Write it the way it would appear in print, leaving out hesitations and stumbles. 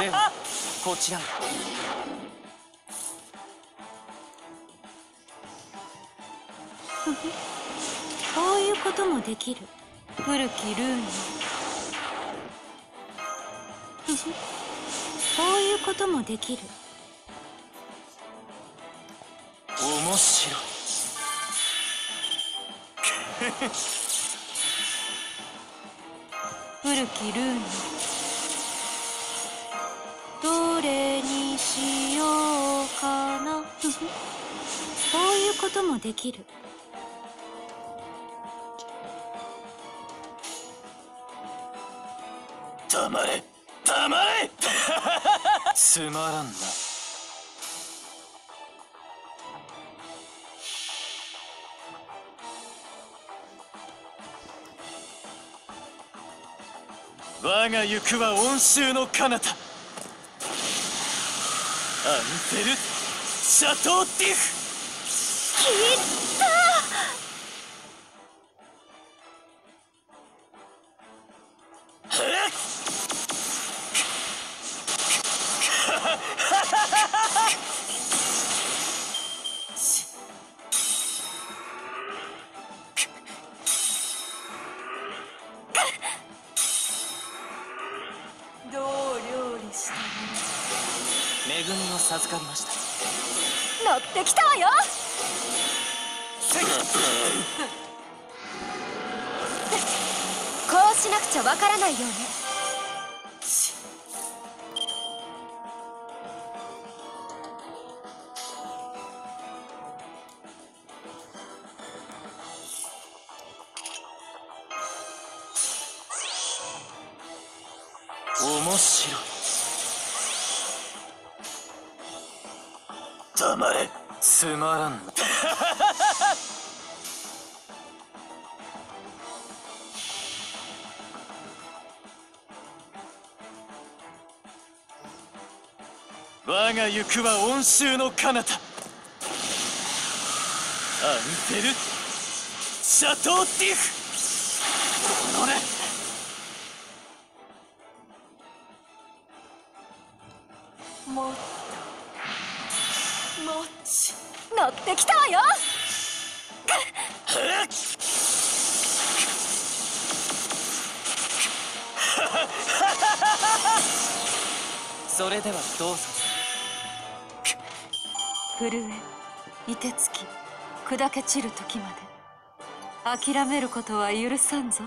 ではこちら。こういうこともできる。古きルーニこういうこともできる。面白い。古きルーニどれにしようかな。こういうこともできる。黙れ黙れつまらんな。我が行くは温州の彼方アンフェルシャトーティフ。きった恵みを授かりました。乗ってきたわよ。こうしなくちゃわからないようね。面白い。黙れつまらんな我が行くは温州の彼方アンフェルシャトーティフ。このね乗ってきたわよ。それではどうぞ。震え、いてつき、砕け散る時まで諦めることは許さんぞ。